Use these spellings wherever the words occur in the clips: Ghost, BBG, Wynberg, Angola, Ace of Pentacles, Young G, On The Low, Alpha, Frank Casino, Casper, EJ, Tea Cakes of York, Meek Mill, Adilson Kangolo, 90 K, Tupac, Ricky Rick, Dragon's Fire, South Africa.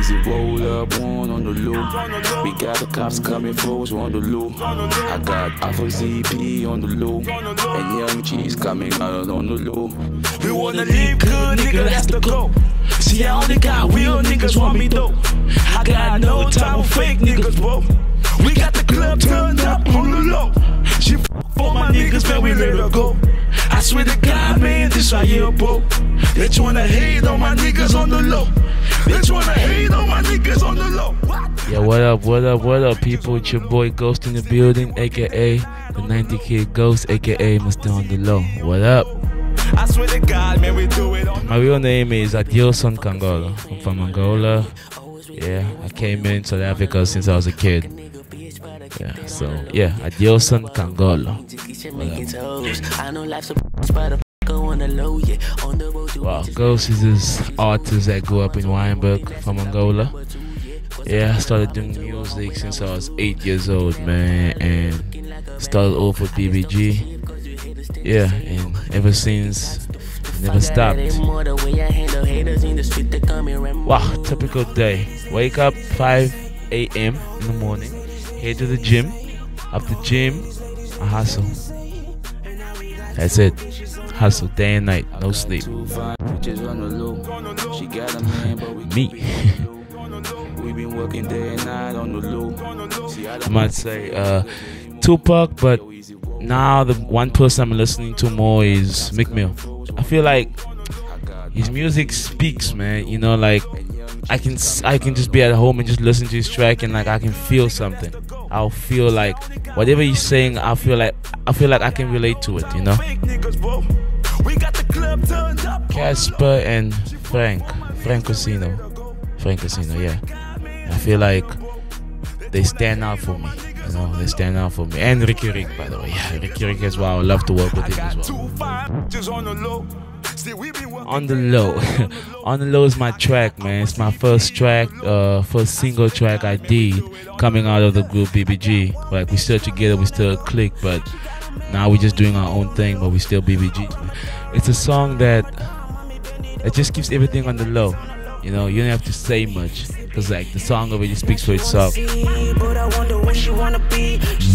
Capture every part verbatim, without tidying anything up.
easy. Roll up, one on the low. We got the cops coming for us on the low. I got Alpha Z P on the low, and Young G's coming out on the low. We wanna live good, nigga, that's the goal. See, I only got real niggas want me though. I got no time for fake niggas, bro. We got the club turned up on the low. She f*** all my niggas, man, we let her go. I swear to God, man, this right here, bro. They tryna hate on my niggas on the low. They tryna hate on my niggas on the low. Yeah, what up, what up, what up, people? It's your boy Ghost in the building, aka the ninety K Ghost, aka Mister On The Low. What up? I swear to God, man, we do it on. My real name is Adilson Kangolo. I'm from Angola. Yeah, I came in South Africa since I was a kid. Yeah, so yeah, Adilson Kangolo. Wow, Ghost is this artist that grew up in Wynberg from Angola. Yeah, I started doing music since I was eight years old, man, and started off with B B G. Yeah, and ever since, never stopped. Wow, typical day. Wake up five A M in the morning. Head to the gym. After gym, I hustle. That's it. Hustle day and night, no sleep. Me. I might say uh, Tupac, but now the one person I'm listening to more is Meek Mill. I feel like his music speaks, man. You know, like I can I can just be at home and just listen to his track, and like I can feel something. I'll feel like whatever he's saying, I feel like I feel like I can relate to it, you know. Casper and Frank, Frank Casino, Frank Casino, yeah. I feel like they stand out for me. You know, they stand out for me. And Ricky Rick, by the way. Yeah, Ricky Rick as well. I would love to work with him as well. On the Low. On the Low is my track, man. It's my first track, uh, first single track I did coming out of the group B B G. Like, we still together, we still a clique, but now we're just doing our own thing, but we still B B G. It's a song that it just keeps everything on the low. You know, you don't have to say much, because like the song already speaks for itself.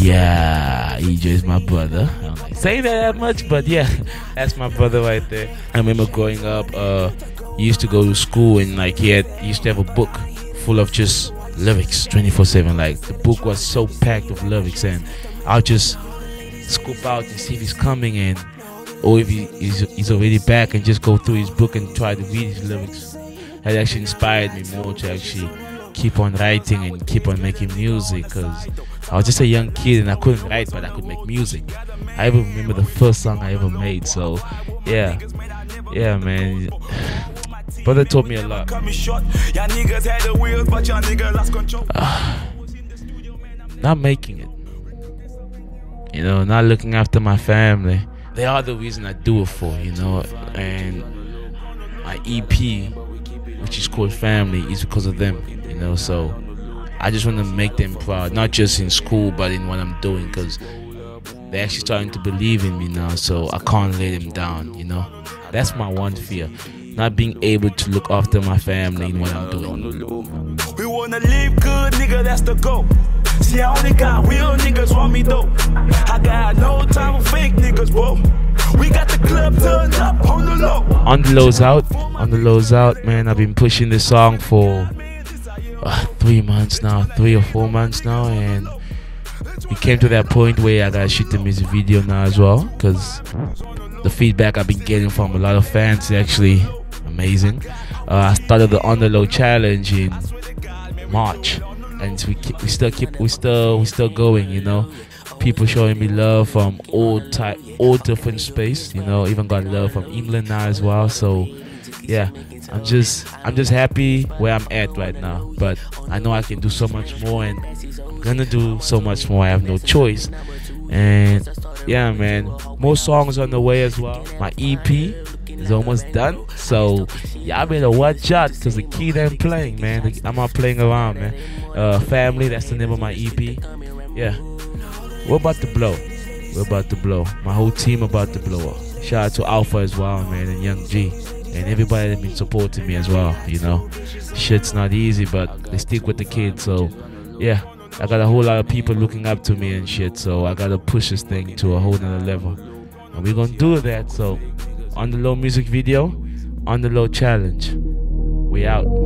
Yeah, E J is my brother. I don't like saying that that much, but yeah, that's my brother right there. I remember growing up, uh, he used to go to school, and like he had, he used to have a book full of just lyrics, twenty-four seven. Like the book was so packed with lyrics, and I'll just scoop out and see if he's coming in, or if he, he's, he's already back, and just go through his book and try to read his lyrics. That actually inspired me more to actually keep on writing and keep on making music, because I was just a young kid and I couldn't write, but I could make music. I even remember the first song I ever made, so yeah, yeah, man. But that taught me a lot. Uh, not making it, you know, not looking after my family. They are the reason I do it for, you know, and my E P, which is called Family, is because of them, you know. So I just want to make them proud, not just in school, but in what I'm doing, because they're actually starting to believe in me now, so I can't let them down, you know. That's my one fear, not being able to look after my family in what I'm doing. We want to live good, nigga, that's the goal. See, I only got real niggas want me though. I got no time for fake niggas, bro. We got the club turned up on the low. On the Low's out. On the Low's out, man. I've been pushing this song for uh, three months now, three or four months now, and it came to that point where I gotta shoot the music video now as well, because the feedback I've been getting from a lot of fans is actually amazing. Uh, I started the On The Low challenge in March, and we keep, we still keep we still we still going, you know. People showing me love from all type, all different space, you know. Even got love from England now as well. So, yeah, I'm just, I'm just happy where I'm at right now. But I know I can do so much more, and I'm gonna do so much more. I have no choice. And yeah, man, more songs on the way as well. My E P is almost done, so y'all better watch out, because the key that I'm playing, man. I'm not playing around, man. Uh, Family, that's the name of my E P. Yeah. We're about to blow. We're about to blow. My whole team about to blow up. Shout out to Alpha as well, man, and Young G. and everybody that's been supporting me as well, you know. Shit's not easy, but they stick with the kids, so yeah. I got a whole lot of people looking up to me and shit, so I gotta push this thing to a whole nother level. And we're gonna do that, so On The Low music video, On The Low challenge. We out.